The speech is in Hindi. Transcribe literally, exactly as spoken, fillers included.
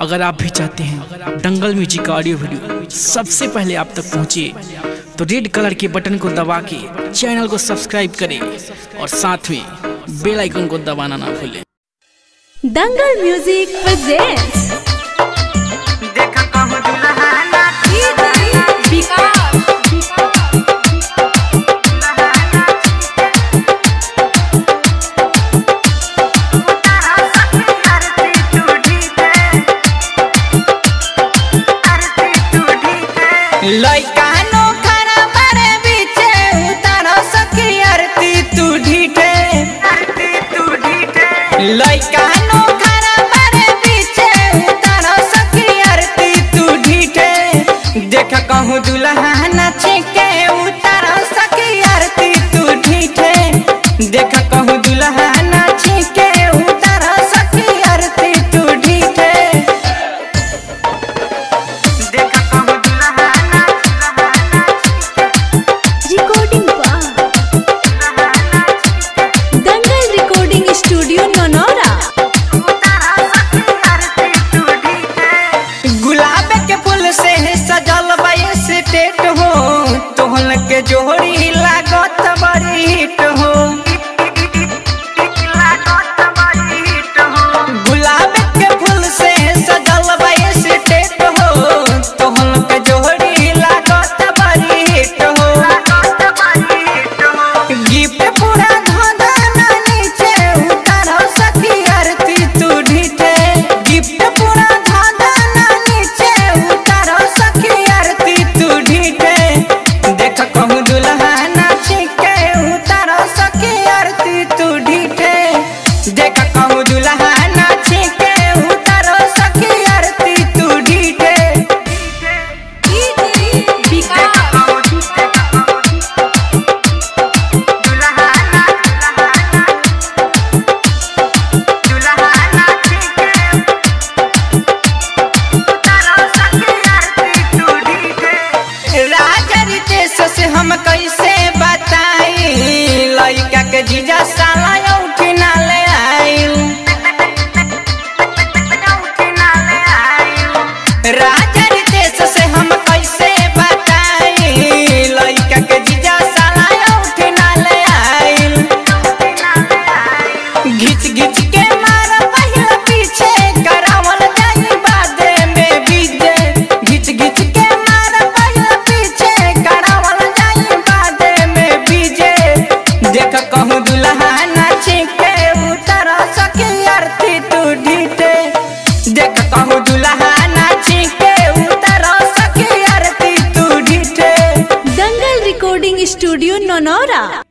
अगर आप भी चाहते हैं दंगल म्यूजिक का ऑडियो वीडियो सबसे पहले आप तक पहुंचे तो रेड कलर के बटन को दबा के चैनल को सब्सक्राइब करें और साथ में बेल आइकन को दबाना ना भूलें। दंगल म्यूजिक प्रेजेंट्स लइकानो खरा मारे बीचे उतारो सखी आरती तू ढीठे आरती तू ढीठे लइकानो खरा मारे बीचे उतारो सखी आरती तू ढीठे देख कहूँ दुल्हा नाचे के उतारो सखी आरती तू ढीठे देख कहूँ दुल्हा नाचे के उतारो सखी आरती तू ढीठे जोड़ी लागत बड़ी हिट हो लागत बड़ी हिट हो गुलाब के फूल से सजल बाई स्टेट हो तोहन के जोड़ी लागत बड़ी हिट हो लागत बड़ी हिट हो गिफ्ट पूरा धोदाना नीचे उतारो सखी आरती तू ढीठे गिफ्ट पूरा धोदाना नीचे उतारो सखी आरती तू ढीठे देख कहूँ हम कैसे बताई लइका के जीजा साला उठना ले आइल राजा देश से हम कैसे बताई लइका के जीजा साला उठना ले आइल घिच घिच के मार पहला पीछे करावल जाई बादे में बीजे घिच घिच के कहूँ दुल्हा नाचे के उतारो सखी आरती तू ढीठे देख कहूँ दुल्हा नाचे के उतारो सखी आरती तू ढीठे। Dangal recording studio Nanaura.